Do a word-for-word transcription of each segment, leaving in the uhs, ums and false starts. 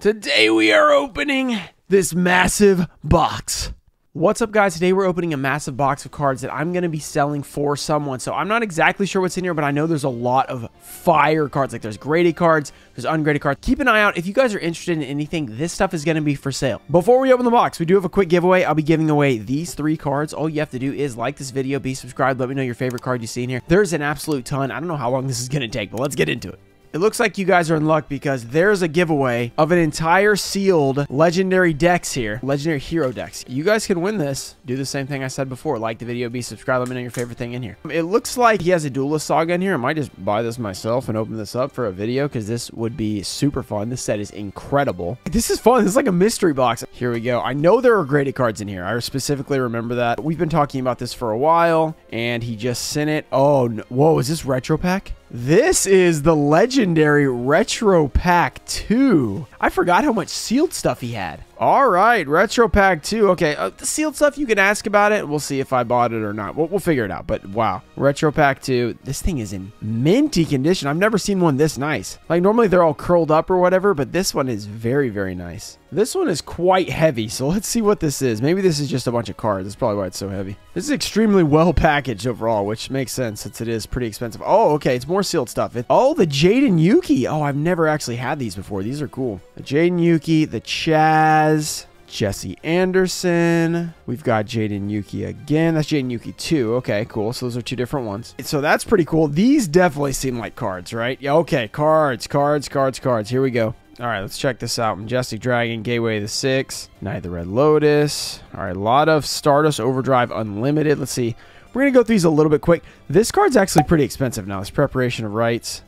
Today we are opening this massive box. What's up, guys? Today we're opening a massive box of cards that I'm going to be selling for someone. So I'm not exactly sure what's in here, but I know there's a lot of fire cards. Like, there's graded cards, there's ungraded cards. Keep an eye out. If you guys are interested in anything, this stuff is going to be for sale. Before we open the box, we do have a quick giveaway. I'll be giving away these three cards. All you have to do is like this video, be subscribed, let me know your favorite card you see in here. There's an absolute ton. I don't know how long this is going to take, but let's get into it. It looks like you guys are in luck because there's a giveaway of an entire sealed legendary decks here. Legendary hero decks. You guys can win this. Do the same thing I said before. Like the video, be subscribed. Let me know your favorite thing in here. It looks like he has a Duelist Saga in here. I might just buy this myself and open this up for a video because this would be super fun. This set is incredible. This is fun. This is like a mystery box. Here we go. I know there are graded cards in here. I specifically remember that. We've been talking about this for a while and he just sent it. Oh, no. Whoa. Is this Retro Pack? This is the legendary Retro Pack two. I forgot how much sealed stuff he had. All right, Retro Pack two. Okay, uh, the sealed stuff, you can ask about it. We'll see if I bought it or not. We'll, we'll figure it out, but wow. Retro Pack two. This thing is in minty condition. I've never seen one this nice. Like, normally they're all curled up or whatever, but this one is very, very nice. This one is quite heavy, so let's see what this is. Maybe this is just a bunch of cards. That's probably why it's so heavy. This is extremely well packaged overall, which makes sense since it is pretty expensive. Oh, okay, it's more sealed stuff. It, oh, the Jaden Yuki. Oh, I've never actually had these before. These are cool. The Jaden Yuki, the Chaz, Jesse Anderson. We've got Jaden Yuki again. That's Jaden Yuki two. Okay, cool. So those are two different ones. So that's pretty cool. These definitely seem like cards, right? Yeah, okay. Cards, cards, cards, cards. Here we go. All right, let's check this out. Majestic Dragon, Gateway of the Six, Knight of the Red Lotus. All right, a lot of Stardust Overdrive Unlimited. Let's see. We're going to go through these a little bit quick. This card's actually pretty expensive now. It's Preparation of Rites.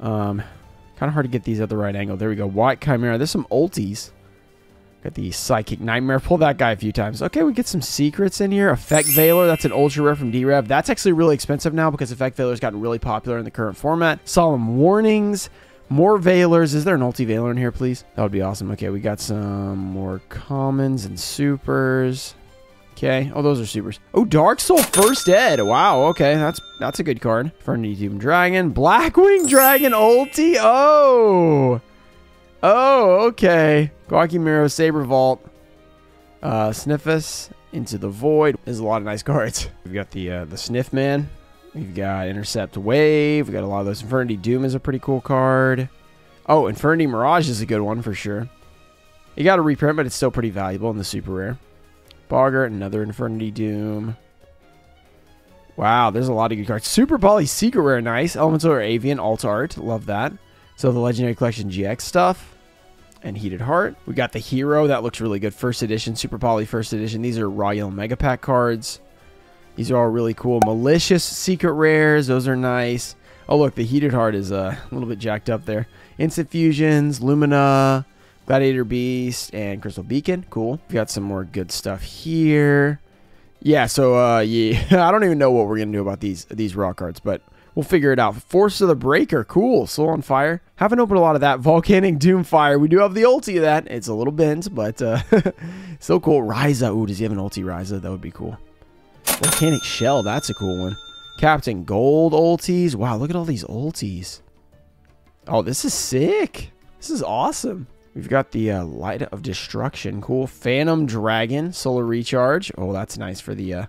Um, kind of hard to get these at the right angle. There we go. White Chimera. There's some ulties. Got the Psychic Nightmare. Pull that guy a few times. Okay, we get some secrets in here. Effect Veiler. That's an ultra rare from D Rev. That's actually really expensive now because Effect Veiler's gotten really popular in the current format. Solemn Warnings. More Veilers. Is there an ulti Veiler in here, please? That would be awesome. Okay, we got some more commons and supers. Okay. Oh, those are supers. Oh, Dark Soul First Ed. Wow. Okay. That's that's a good card. Infernity Doom Dragon. Black Wing Dragon ulti. Oh. Oh, okay. Guacamero, Saber Vault. Uh, Sniffus. Into the Void. There's a lot of nice cards. We've got the, uh, the Sniff Man. We've got Intercept Wave. We've got a lot of those. Infernity Doom is a pretty cool card. Oh, Infernity Mirage is a good one for sure. You got a reprint, but it's still pretty valuable in the super rare. Bogger, another Infernity Doom. Wow, there's a lot of good cards. Super Poly, Secret Rare, nice. Elemental Hero Avian, Alt Art, love that. So the Legendary Collection G X stuff. And Heated Heart. We got the Hero, that looks really good. First Edition, Super Poly First Edition. These are Raw Yellow Mega Pack cards. These are all really cool. Malicious Secret Rares, those are nice. Oh look, the Heated Heart is uh, a little bit jacked up there. Instant Fusions, Lumina Gladiator Beast, and Crystal Beacon. Cool. We've got some more good stuff here. Yeah, so, uh, yeah, I don't even know what we're going to do about these these raw cards, but we'll figure it out. Force of the Breaker. Cool. Soul on Fire. Haven't opened a lot of that. Volcanic Doomfire. We do have the ulti of that. It's a little bent, but uh, so cool. Ryza. Ooh, does he have an ulti Ryza? That would be cool. Volcanic Shell. That's a cool one. Captain Gold ultis. Wow, look at all these ultis. Oh, this is sick. This is awesome. We've got the uh, Light of Destruction. Cool. Phantom Dragon. Solar Recharge. Oh, that's nice for the, uh,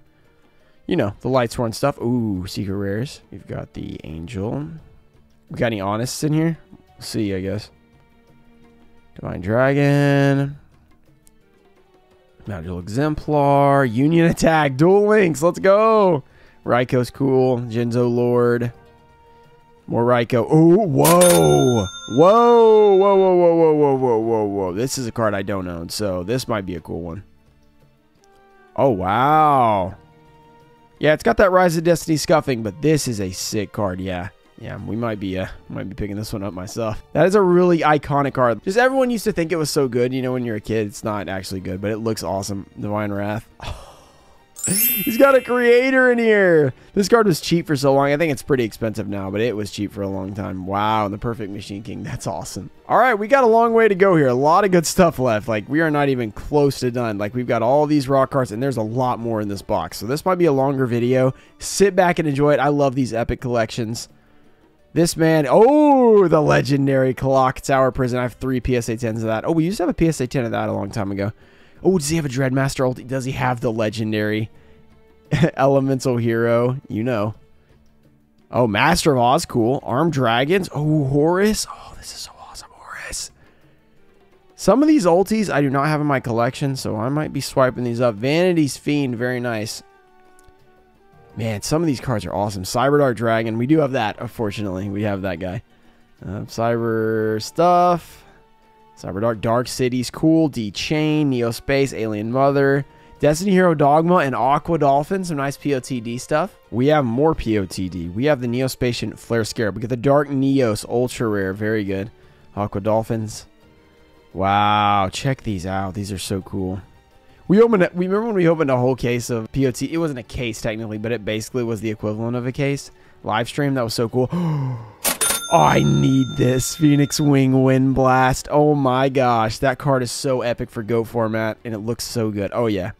you know, the Lightsworn stuff. Ooh, Secret Rares. We've got the Angel. We got any Honest in here? We'll see, I guess. Divine Dragon. Magical Exemplar. Union Attack. Dual Links. Let's go. Raico's cool. Jinzo Lord. More Raikou. Oh, whoa. Whoa, whoa, whoa, whoa, whoa, whoa, whoa, whoa, whoa. This is a card I don't own, so this might be a cool one. Oh, wow. Yeah, it's got that Rise of Destiny scuffing, but this is a sick card, yeah. Yeah, we might be uh, might be picking this one up myself. That is a really iconic card. Just everyone used to think it was so good. You know, when you're a kid, it's not actually good, but it looks awesome. Divine Wrath. He's got a creator in here. This card was cheap for so long. I think it's pretty expensive now, but it was cheap for a long time. Wow, and the Perfect Machine King. That's awesome. All right, we got a long way to go here. A lot of good stuff left. Like, we are not even close to done. Like, we've got all these raw cards, and there's a lot more in this box. So this might be a longer video. Sit back and enjoy it. I love these epic collections. This man, oh, the legendary Clock Tower Prison. I have three P S A tens of that. Oh, we used to have a P S A ten of that a long time ago. Oh, does he have a Dreadmaster ult? Does he have the legendary Elemental Hero? You know. Oh, Master of Oz, cool. Armed Dragons. Oh, Horus. Oh, this is so awesome, Horus. Some of these ulties I do not have in my collection, so I might be swiping these up. Vanity's Fiend, very nice. Man, some of these cards are awesome. Cyberdark Dragon. We do have that, unfortunately. We have that guy. Uh, cyber stuff. Cyberdark. Dark Cities. Cool. D-Chain. Neo Space. Alien Mother. Destiny Hero Dogma and Aqua Dolphin. Some nice P O T D stuff. We have more P O T D. We have the Neospatian Flare Scarab. We get the Dark Neos. Ultra Rare. Very good. Aqua Dolphins. Wow. Check these out. These are so cool. We opened it. We remember when we opened a whole case of P O T. It wasn't a case technically, but it basically was the equivalent of a case live stream. That was so cool. Oh, I need this Phoenix Wing Wind Blast. Oh my gosh, that card is so epic for Go format, and it looks so good. Oh yeah,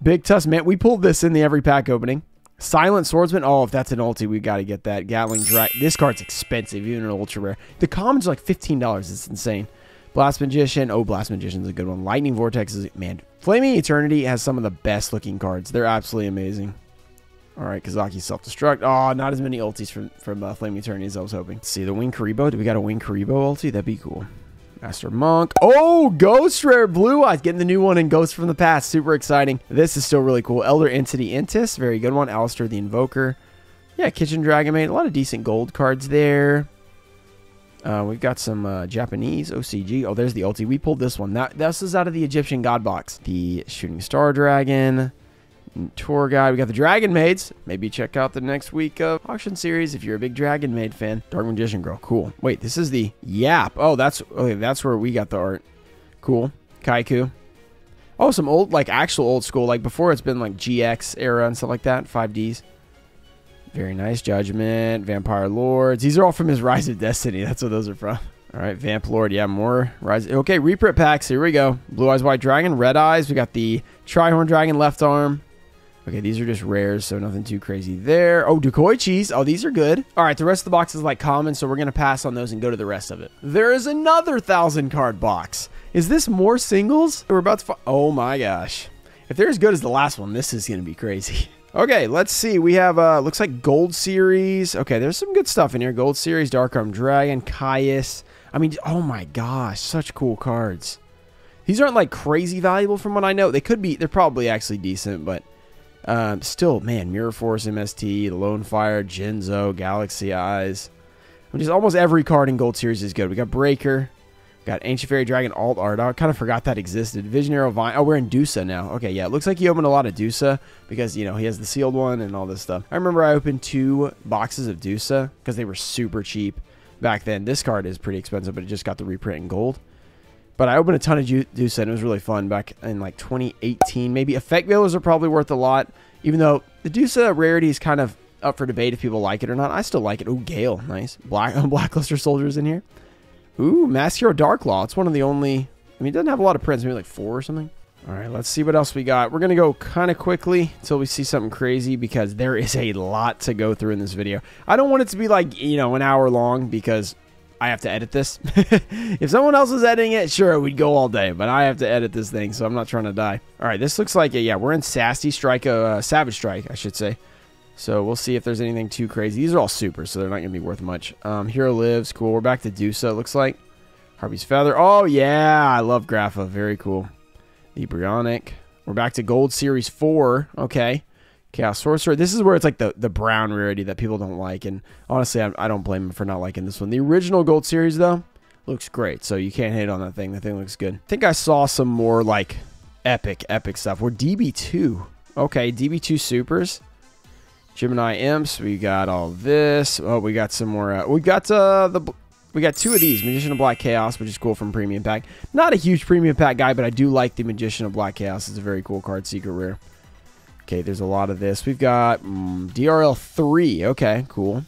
Big Tusk man. We pulled this in the every pack opening. Silent Swordsman. Oh, if that's an ulti, we got to get that Gatling Drag. This card's expensive, even an ultra rare. The common's like fifteen dollars. It's insane. Blast Magician. Oh, Blast Magician's a good one. Lightning Vortex is... Man, Flaming Eternity has some of the best looking cards. They're absolutely amazing. All right, Kazaki Self-Destruct. Oh, not as many ultis from, from uh, Flaming Eternity as I was hoping. Let's see, the Wing Karibo. Do we got a Wing Karibo ulti? That'd be cool. Master Monk. Oh, Ghost Rare Blue Eyes. Getting the new one in Ghost from the Past. Super exciting. This is still really cool. Elder Entity Intis. Very good one. Alistair the Invoker. Yeah, Kitchen Dragon Maid. A lot of decent gold cards there. Uh, we've got some uh, Japanese O C G. Oh, there's the ulti. We pulled this one. That This is out of the Egyptian God box. The Shooting Star Dragon. Tour Guide. We got the Dragon Maids. Maybe check out the next week of Auction Series if you're a big Dragon Maid fan. Dark Magician Girl. Cool. Wait, this is the Yap. Oh, that's okay, that's where we got the art. Cool. Kaiku. Oh, some old, like actual old school. Like before it's been like G X era and stuff like that. five Ds. Very nice. Judgment, Vampire Lords. These are all from his Rise of Destiny. That's what those are from. All right, Vamp Lord. Yeah, more Rise. Okay, reprint packs. Here we go. Blue Eyes White Dragon, Red Eyes. We got the Trihorn Dragon Left Arm. Okay, these are just rares, so nothing too crazy there. Oh, Dukoichis. Oh, these are good. All right, the rest of the box is like common, so we're going to pass on those and go to the rest of it. There is another thousand card box. Is this more singles? We're about to... Oh my gosh. If they're as good as the last one, this is going to be crazy. Okay, let's see. We have, uh, looks like Gold Series. Okay, there's some good stuff in here. Gold Series, Dark Arm Dragon, Caius. I mean, oh my gosh, such cool cards. These aren't like crazy valuable from what I know. They could be, they're probably actually decent, but um, still, man, Mirror Force, M S T, Lone Fire, Genzo, Galaxy Eyes. I mean, just almost every card in Gold Series is good. We got Breaker, we got Ancient Fairy Dragon, Alt Ardor. I kind of forgot that existed. Visionary Vine. Oh, we're in Dusa now. Okay, yeah, it looks like he opened a lot of Dusa because, you know, he has the sealed one and all this stuff. I remember I opened two boxes of Dusa because they were super cheap back then. This card is pretty expensive, but it just got the reprint in gold. But I opened a ton of Dusa, and it was really fun back in like twenty eighteen, maybe. Effect Veilers are probably worth a lot, even though the Dusa rarity is kind of up for debate if people like it or not. I still like it. Oh, Gale, nice. Black Blackluster Soldiers in here. Ooh, Mass Hero Darklaw. It's one of the only... I mean, it doesn't have a lot of prints, maybe like four or something. All right, let's see what else we got. We're going to go kind of quickly until we see something crazy because there is a lot to go through in this video. I don't want it to be like, you know, an hour long because I have to edit this. If someone else was editing it, sure, we'd go all day, but I have to edit this thing, so I'm not trying to die. All right, this looks like, a, yeah, we're in Sassy Strike, uh, Savage Strike, I should say. So we'll see if there's anything too crazy. These are all super, so they're not going to be worth much. Um, Hero Lives, cool. We're back to Dusa, it looks like. Harvey's Feather. Oh, yeah. I love Grapha. Very cool. The Bryonic. We're back to Gold Series four. Okay. Chaos Sorcerer. This is where it's like the, the brown rarity that people don't like. And honestly, I, I don't blame them for not liking this one. The original Gold Series, though, looks great. So you can't hate on that thing. That thing looks good. I think I saw some more, like, epic, epic stuff. We're D B two. Okay. D B two Supers. Gemini Imps, we got all this. Oh, we got some more. Uh, we got uh, the we got two of these. Magician of Black Chaos, which is cool from Premium Pack. Not a huge Premium Pack guy, but I do like the Magician of Black Chaos. It's a very cool card, secret rare. Okay, there's a lot of this. We've got mm, D R L three. Okay, cool.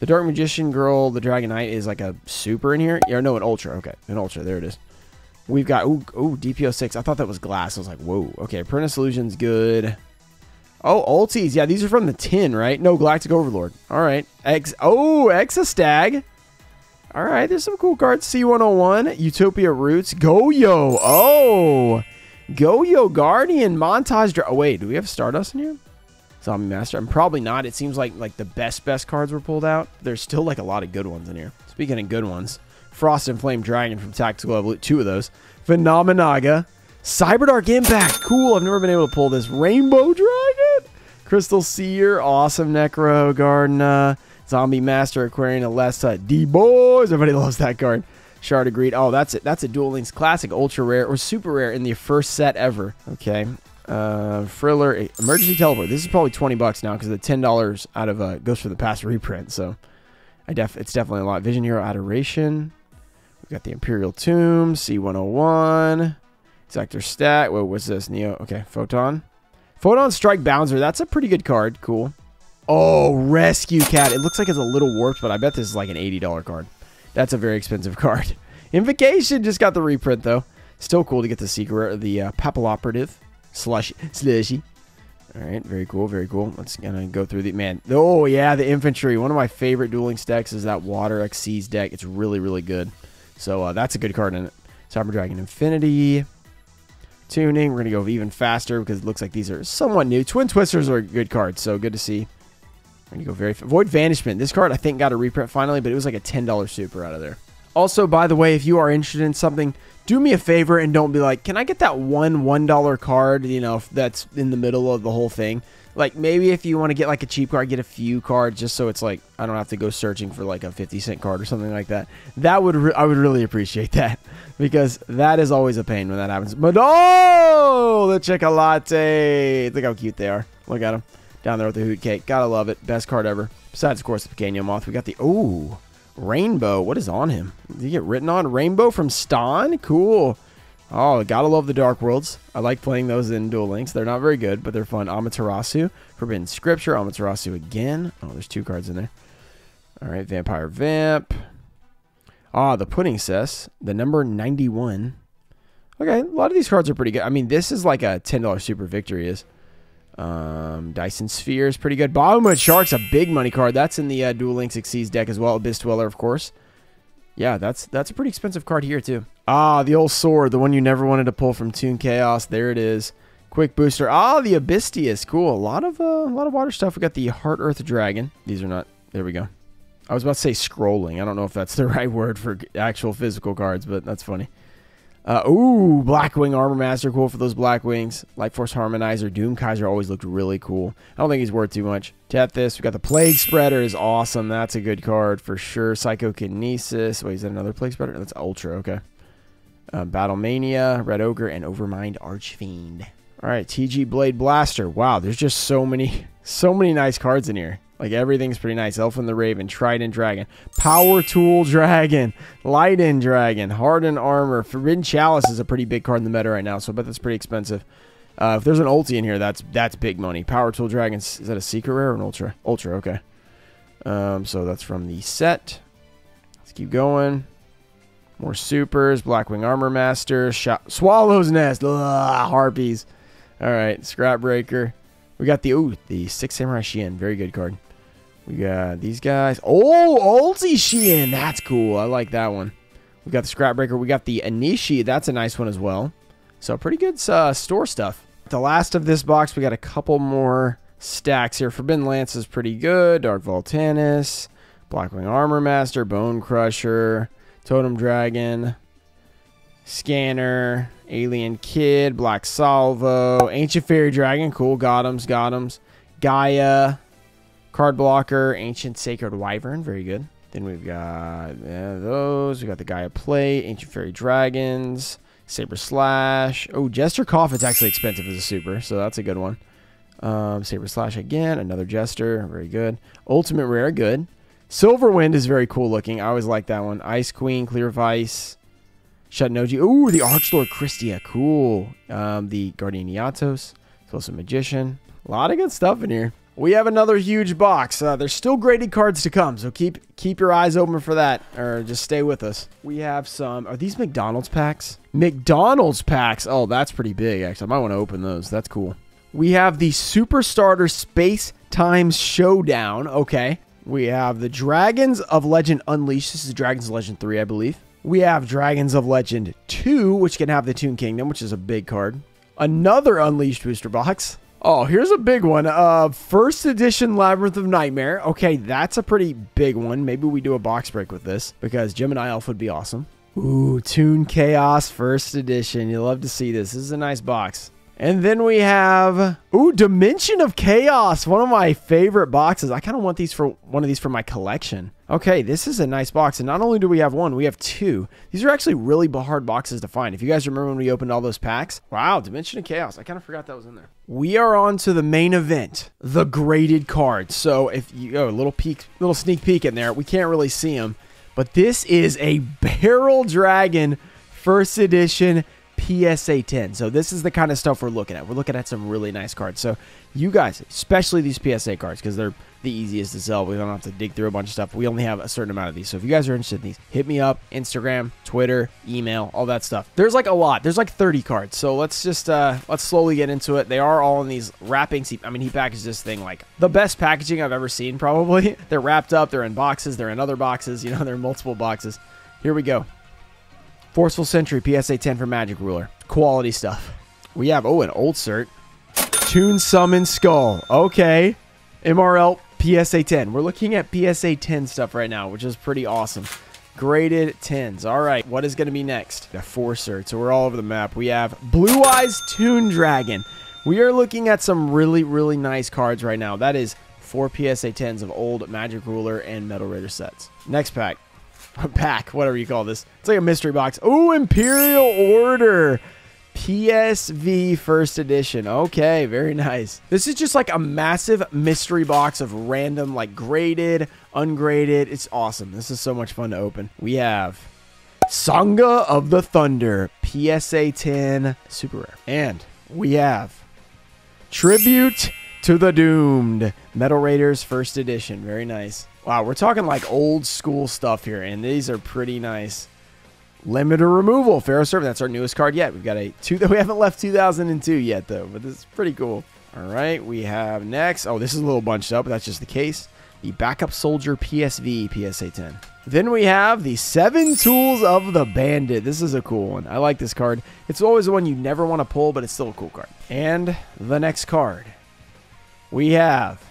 The Dark Magician Girl, the Dragon Knight is like a super in here. Yeah, no, an Ultra. Okay, an Ultra. There it is. We've got, ooh, ooh, D P O six. I thought that was glass. I was like, whoa. Okay, Apprentice Illusion's good. Oh, ulties. Yeah, these are from the tin, right? No, Galactic Overlord. All right. Ex oh, Exostag. All right, there's some cool cards. C one oh one, Utopia Roots, Goyo. Oh, Goyo Guardian, Montage Dra- oh, wait, do we have Stardust in here? Zombie Master. I'm probably not. It seems like like the best, best cards were pulled out. There's still like a lot of good ones in here. Speaking of good ones, Frost and Flame Dragon from Tactical Evolution, two of those. Phenomenaga. Cyberdark Impact. Cool. I've never been able to pull this. Rainbow Dragon. Crystal Seer. Awesome. Necro Gardener. Zombie Master. Aquarian Alessa. D-Boys. Everybody loves that card. Shard of Greed. Oh, that's it. That's a Dual Links Classic. Ultra Rare or Super Rare in the first set ever. Okay. Uh, Friller. Emergency Teleport. This is probably twenty bucks now because the ten dollars out of uh, goes for the past reprint. So I def it's definitely a lot. Vision Hero Adoration. We've got the Imperial Tomb. C one oh one. Sector Stat. What was this? Neo. Okay, Photon. Photon Strike Bouncer. That's a pretty good card. Cool. Oh, Rescue Cat. It looks like it's a little warped, but I bet this is like an eighty dollar card. That's a very expensive card. Invocation just got the reprint, though. Still cool to get the secret, the uh, Papaloperative. Slushy. Slushy. All right, very cool, very cool. Let's gonna go through the... Man, oh, yeah, the Infantry. One of my favorite Duel Links decks is that Water Xyz deck. It's really, really good. So uh, that's a good card in it. Cyber Dragon Infinity... Tuning. We're going to go even faster because it looks like these are somewhat new. Twin Twisters are good cards, so good to see. We're going to go very... Void Vanishment. This card, I think, got a reprint finally, but it was like a ten dollar super out of there. Also, by the way, if you are interested in something, do me a favor and don't be like, can I get that one one dollar card, you know, that's in the middle of the whole thing? Like, maybe if you want to get, like, a cheap card, get a few cards just so it's, like, I don't have to go searching for, like, a fifty cent card or something like that. That would... Re I would really appreciate that because that is always a pain when that happens. But, oh, the Chocolate! Look how cute they are. Look at them. Down there with the Hoot Cake. Gotta love it. Best card ever. Besides, of course, the Pequeno Moth. We got the... Oh, Rainbow. What is on him? Did he get written on? Rainbow from Stan? Cool. Oh, gotta love the Dark Worlds. I like playing those in Duel Links. They're not very good, but they're fun. Amaterasu, Forbidden Scripture, Amaterasu again. Oh, there's two cards in there. All right, Vampire Vamp. Ah, the Pudding Cess, the number ninety-one. Okay, a lot of these cards are pretty good. I mean, this is like a ten dollar Super Victory is. Um, Dyson Sphere is pretty good. Bottomwood Shark's a big money card. That's in the uh, Duel Links Xyz deck as well. Abyss Dweller, of course. Yeah, that's, that's a pretty expensive card here, too. Ah, the old sword, the one you never wanted to pull from Toon Chaos. There it is. Quick Booster. Ah, the Abystius. Cool. A lot of uh, a lot of water stuff. We got the Heart Earth Dragon. These are not... There we go. I was about to say scrolling. I don't know if that's the right word for actual physical cards, but that's funny. Uh, ooh, Blackwing Armor Master. Cool for those Black Wings. Light Force Harmonizer. Doom Kaiser always looked really cool. I don't think he's worth too much. Tap this. We got the Plague Spreader is awesome. That's a good card for sure. Psychokinesis. Wait, is that another Plague Spreader? That's Ultra. Okay. Uh, Battle Mania, Red Ogre, and Overmind Archfiend. All right, T G Blade Blaster. Wow, there's just so many, so many nice cards in here. Like, everything's pretty nice. Elfin the Raven, Trident Dragon, Power Tool Dragon, Lightning Dragon, Hardened Armor. Forbidden Chalice is a pretty big card in the meta right now, so I bet that's pretty expensive. Uh, if there's an ulti in here, that's that's big money. Power Tool Dragon, is that a secret rare or an ultra? Ultra, okay. Um, so that's from the set. Let's keep going. More supers, Blackwing Armor Master, Sh Swallow's Nest, ugh, Harpies. All right, Scrapbreaker. We got the ooh, the Six Samurai Shien, very good card. We got these guys. Oh, Ulti Shien, that's cool. I like that one. We got the Scrapbreaker. We got the Anishi. That's a nice one as well. So pretty good uh, store stuff. The last of this box, we got a couple more stacks here. Forbidden Lance is pretty good. Dark Voltanis, Blackwing Armor Master, Bone Crusher. Totem Dragon, Scanner, Alien Kid, Black Salvo, Ancient Fairy Dragon, cool, Gotham's, Gotham's, Gaia, Card Blocker, Ancient Sacred Wyvern, very good. Then we've got yeah, those, we got the Gaia Plate, Ancient Fairy Dragons, Saber Slash, oh, Jester Cough, it's actually expensive as a super, so that's a good one. Um, Saber Slash again, another Jester, very good. Ultimate Rare, good. Silverwind is very cool looking. I always like that one. Ice Queen, Clear Vice, Shutnoji. Ooh, the Archlord Christia. Cool. Um, the Guardian Iatos. It's also Magician. A lot of good stuff in here. We have another huge box. Uh, there's still graded cards to come, so keep keep your eyes open for that, or just stay with us. We have some... Are these McDonald's packs? McDonald's packs. Oh, that's pretty big, actually. I might want to open those. That's cool. We have the Super Starter Space Time Showdown. Okay. We have the Dragons of Legend Unleashed. This is Dragons of Legend three, I believe. We have Dragons of Legend two, which can have the Toon Kingdom, which is a big card. Another Unleashed booster box. Oh, here's a big one. Uh, first edition Labyrinth of Nightmare. Okay, that's a pretty big one. Maybe we do a box break with this because Gemini Elf would be awesome. Ooh, Toon Chaos first edition. You love to see this. This is a nice box. And then we have, ooh, Dimension of Chaos. One of my favorite boxes. I kind of want these for one of these for my collection. Okay, this is a nice box. And not only do we have one, we have two. These are actually really hard boxes to find. If you guys remember when we opened all those packs. Wow, Dimension of Chaos. I kind of forgot that was in there. We are on to the main event, the graded cards. So if you go, oh, a little peek, little sneak peek in there. We can't really see them. But this is a Barrel Dragon first edition P S A ten. So this is the kind of stuff we're looking at. We're looking at some really nice cards. So you guys, especially these P S A cards, because they're the easiest to sell. We don't have to dig through a bunch of stuff. We only have a certain amount of these. So if you guys are interested in these, hit me up, Instagram, Twitter, email, all that stuff. There's like a lot. There's like thirty cards. So let's just, uh, let's slowly get into it. They are all in these wrappings. I mean, he packaged this thing like the best packaging I've ever seen, probably. They're wrapped up. They're in boxes. They're in other boxes. You know, they're in multiple boxes. Here we go. Forceful Sentry, P S A ten for Magic Ruler. Quality stuff. We have, oh, an old cert. Toon Summon Skull. Okay. M R L, P S A ten. We're looking at P S A ten stuff right now, which is pretty awesome. Graded tens. All right. What is going to be next? The four certs. So we're all over the map. We have Blue Eyes Toon Dragon. We are looking at some really, really nice cards right now. That is four P S A tens of old Magic Ruler and Metal Raider sets. Next pack. A pack, whatever you call this. It's like a mystery box. Oh, Imperial Order. P S V first edition. Okay, very nice. This is just like a massive mystery box of random, like graded, ungraded. It's awesome. This is so much fun to open. We have Sangha of the Thunder. P S A ten. Super rare. And we have Tribute to the Doomed. Metal Raiders first edition. Very nice. Wow, we're talking like old school stuff here, and these are pretty nice. Limiter Removal, Pharaoh Servant. That's our newest card yet. We've got a two that we haven't left two thousand two yet, though, but this is pretty cool. All right, we have next. Oh, this is a little bunched up, but that's just the case. The Backup Soldier P S V P S A ten. Then we have the Seven Tools of the Bandit. This is a cool one. I like this card. It's always the one you never want to pull, but it's still a cool card. And the next card we have.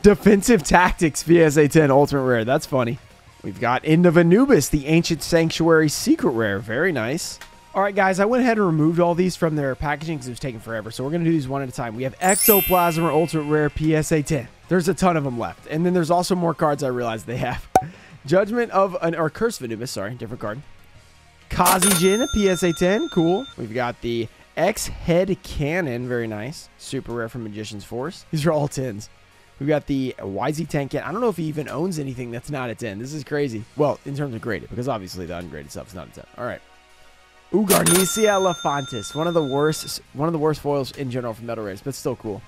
Defensive Tactics P S A ten Ultimate Rare. That's funny. We've got End of Anubis, the Ancient Sanctuary Secret Rare. Very nice. All right, guys, I went ahead and removed all these from their packaging because it was taking forever. So we're going to do these one at a time. We have Ectoplasm or Ultimate Rare P S A ten. There's a ton of them left. And then there's also more cards I realized they have. Judgment of, an, or Curse of Anubis, sorry, different card. Kazijin P S A ten, cool. We've got the X-Head Cannon, very nice. Super Rare from Magician's Force. These are all tens. We've got the Y Z Tankin. I don't know if he even owns anything that's not a ten. This is crazy. Well, in terms of graded, because obviously the ungraded stuff is not a ten. All right. Ooh, Garnesia Elefantis. One of the worst, one of the worst foils in general for Metal Raiders, but still cool.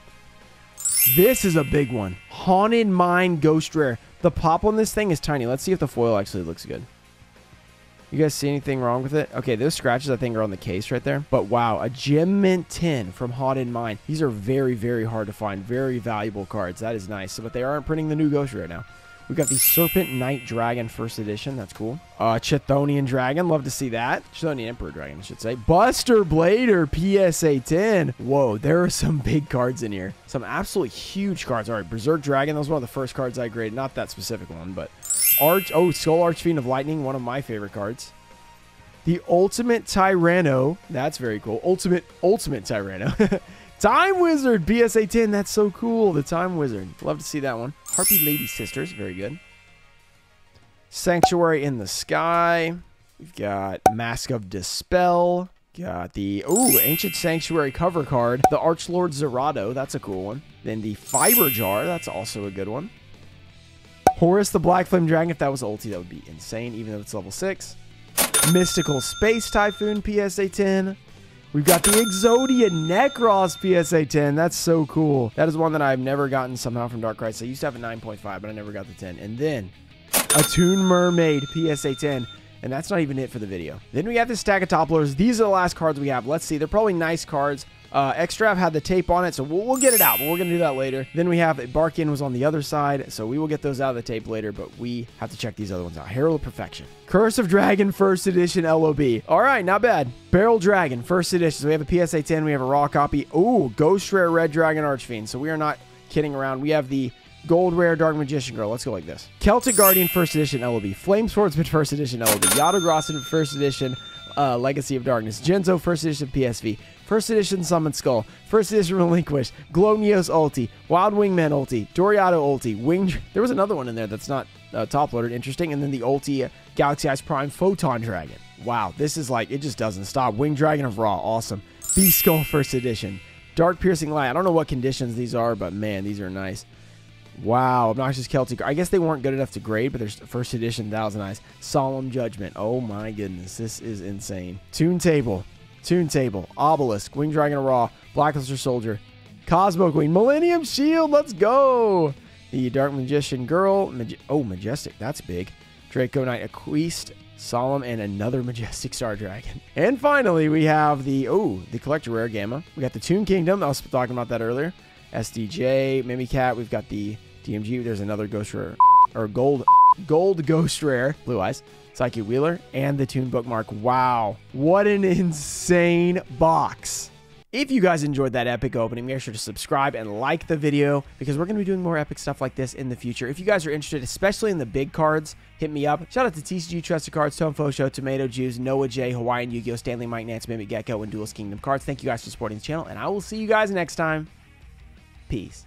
This is a big one. Haunted Mind Ghost Rare. The pop on this thing is tiny. Let's see if the foil actually looks good. You guys see anything wrong with it? Okay, those scratches, I think, are on the case right there. But wow, a Gem Mint ten from Haunted Mind. These are very, very hard to find. Very valuable cards. That is nice. But they aren't printing the new Ghost right now. We've got the Serpent Knight Dragon first edition. That's cool. Uh, Chthonian Dragon. Love to see that. Chthonian Emperor Dragon, I should say. Buster Blader P S A ten. Whoa, there are some big cards in here. Some absolutely huge cards. All right, Berserk Dragon. That was one of the first cards I graded. Not that specific one, but... Arch, oh, Soul Archfiend of Lightning, one of my favorite cards. The Ultimate Tyranno, that's very cool. Ultimate, Ultimate Tyranno. Time Wizard, P S A ten, that's so cool. The Time Wizard, love to see that one. Harpy Lady Sisters, very good. Sanctuary in the Sky. We've got Mask of Dispel. Got the, ooh, Ancient Sanctuary cover card. The Archlord Zerado, that's a cool one. Then the Fiber Jar, that's also a good one. Horus the Black Flame Dragon, if that was ulti, that would be insane, even though it's level six. Mystical Space Typhoon, P S A ten. We've got the Exodia Necros, P S A ten. That's so cool. That is one that I've never gotten somehow from Dark Crisis. I used to have a nine point five, but I never got the ten. And then, a Toon Mermaid, P S A ten. And that's not even it for the video. Then we have this stack of topplers. These are the last cards we have. Let's see. They're probably nice cards. Uh, Xtrap had the tape on it, so we'll, we'll get it out, but we're going to do that later. Then we have Barkin was on the other side, so we will get those out of the tape later, but we have to check these other ones out. Herald of Perfection. Curse of Dragon, first edition L O B. All right, not bad. Barrel Dragon, first edition. So we have a P S A ten, we have a raw copy. Ooh, Ghost Rare Red Dragon Archfiend. So we are not kidding around. We have the Gold Rare Dark Magician Girl. Let's go like this. Celtic Guardian, first edition L O B. Flame Swordsman, first edition L O B. Yadograsan, first edition uh, Legacy of Darkness. Genzo, first edition P S V. First edition Summon Skull, first edition Relinquish, Glomios Ulti, Wild Wingman Ulti, Doriato Ulti, Wing... There was another one in there that's not uh, top-loaded, interesting, and then the Ulti uh, Galaxy Eyes Prime Photon Dragon. Wow, this is like, it just doesn't stop. Wing Dragon of Ra, awesome. Beast Skull, first edition. Dark Piercing Light, I don't know what conditions these are, but man, these are nice. Wow, Obnoxious Celtic. I guess they weren't good enough to grade, but there's first edition Thousand Eyes. Solemn Judgment, oh my goodness, this is insane. Toon Table. Toon Table, Obelisk, Wing Dragon of Ra, Blackluster Soldier, Cosmo Queen, Millennium Shield, let's go! The Dark Magician Girl, Mag oh, Majestic, that's big. Draco Knight, Aqueist, Solemn, and another Majestic Star Dragon. And finally, we have the, oh, the Collector Rare Gamma. We got the Toon Kingdom, I was talking about that earlier. S D J, Mimikat, we've got the D M G, there's another Ghost Rare, or Gold, Gold Ghost Rare, Blue Eyes. Psyche Wheeler, and the Toon Bookmark. Wow, what an insane box. If you guys enjoyed that epic opening, make sure to subscribe and like the video because we're going to be doing more epic stuff like this in the future. If you guys are interested, especially in the big cards, hit me up. Shout out to T C G, Trusted Cards, Tom Fosho, Tomato Juice, Noah J, Hawaiian Yu-Gi-Oh, Stanley, Mike Nance, Mimic Gecko, and Duelist Kingdom Cards. Thank you guys for supporting the channel, and I will see you guys next time. Peace.